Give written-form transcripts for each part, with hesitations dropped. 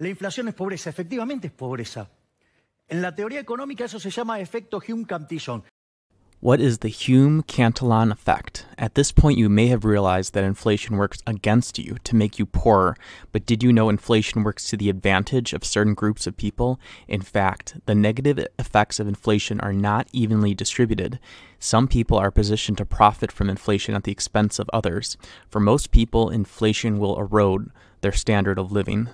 La inflación es pobreza, efectivamente es pobreza. En la teoría económica eso se llama efecto Hume-Cantillon. What is the Hume-Cantillon effect? At this point you may have realized that inflation works against you to make you poorer, but did you know inflation works to the advantage of certain groups of people? In fact, the negative effects of inflation are not evenly distributed. Some people are positioned to profit from inflation at the expense of others. For most people, inflation will erode their standard of living.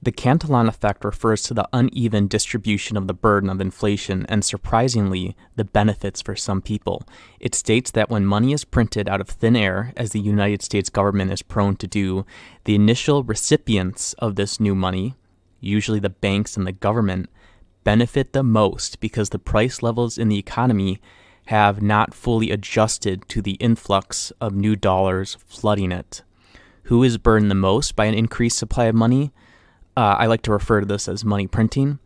The Cantillon effect refers to the uneven distribution of the burden of inflation and, surprisingly, the benefits for some people. It states that when money is printed out of thin air, as the United States government is prone to do, the initial recipients of this new money, usually the banks and the government, benefit the most because the price levels in the economy have not fully adjusted to the influx of new dollars flooding it. Who is burdened the most by an increased supply of money? I like to refer to this as money printing.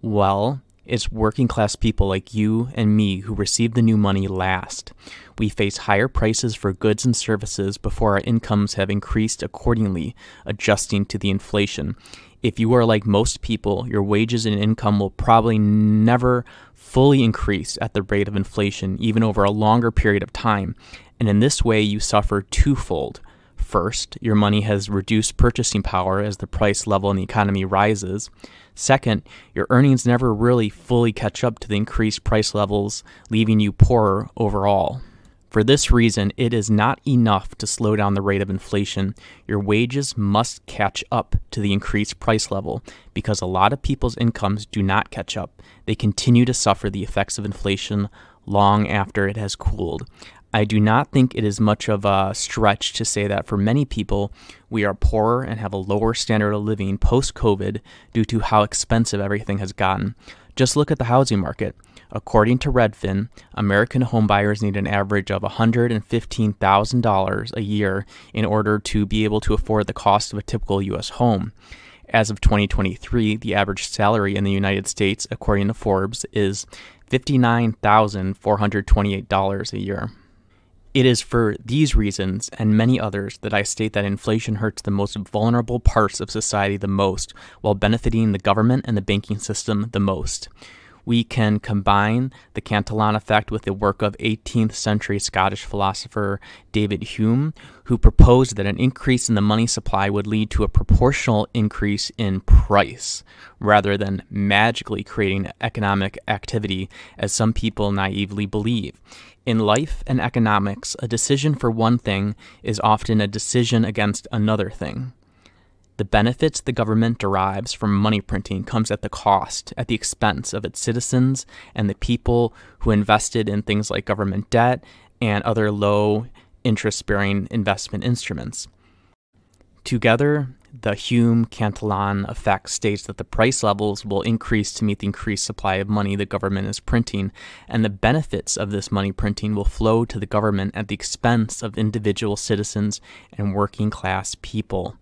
Well, it's working class people like you and me who receive the new money last. We face higher prices for goods and services before our incomes have increased accordingly, adjusting to the inflation. If you are like most people, your wages and income will probably never fully increase at the rate of inflation, even over a longer period of time. And in this way, you suffer twofold. First, your money has reduced purchasing power as the price level in the economy rises. Second, your earnings never really fully catch up to the increased price levels, leaving you poorer overall. For this reason, it is not enough to slow down the rate of inflation. Your wages must catch up to the increased price level because a lot of people's incomes do not catch up. They continue to suffer the effects of inflation long after it has cooled. I do not think it is much of a stretch to say that for many people, we are poorer and have a lower standard of living post-COVID due to how expensive everything has gotten. Just look at the housing market. According to Redfin, American homebuyers need an average of $115,000 a year in order to be able to afford the cost of a typical U.S. home. As of 2023, the average salary in the United States, according to Forbes, is $59,428 a year. It is for these reasons and many others that I state that inflation hurts the most vulnerable parts of society the most, while benefiting the government and the banking system the most. We can combine the Cantillon effect with the work of 18th century Scottish philosopher David Hume, who proposed that an increase in the money supply would lead to a proportional increase in price, rather than magically creating economic activity, as some people naively believe. In life and economics, a decision for one thing is often a decision against another thing. The benefits the government derives from money printing comes at the cost, at the expense of its citizens and the people who invested in things like government debt and other low interest-bearing investment instruments. Together, the Hume-Cantillon effect states that the price levels will increase to meet the increased supply of money the government is printing, and the benefits of this money printing will flow to the government at the expense of individual citizens and working class people.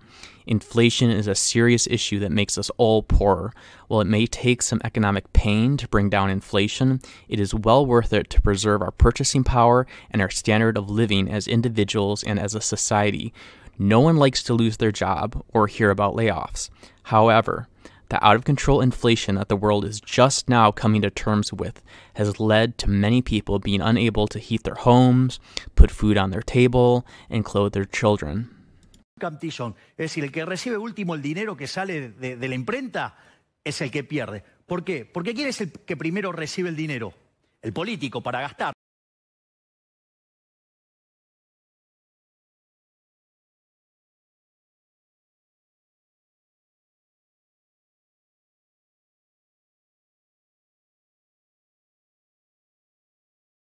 Inflation is a serious issue that makes us all poorer. While it may take some economic pain to bring down inflation, it is well worth it to preserve our purchasing power and our standard of living as individuals and as a society. No one likes to lose their job or hear about layoffs. However, the out-of-control inflation that the world is just now coming to terms with has led to many people being unable to heat their homes, put food on their table, and clothe their children. Cantillon, es decir, el que recibe último el dinero que sale de la imprenta es el que pierde. ¿Por qué? Porque ¿quién es el que primero recibe el dinero? El político, para gastar.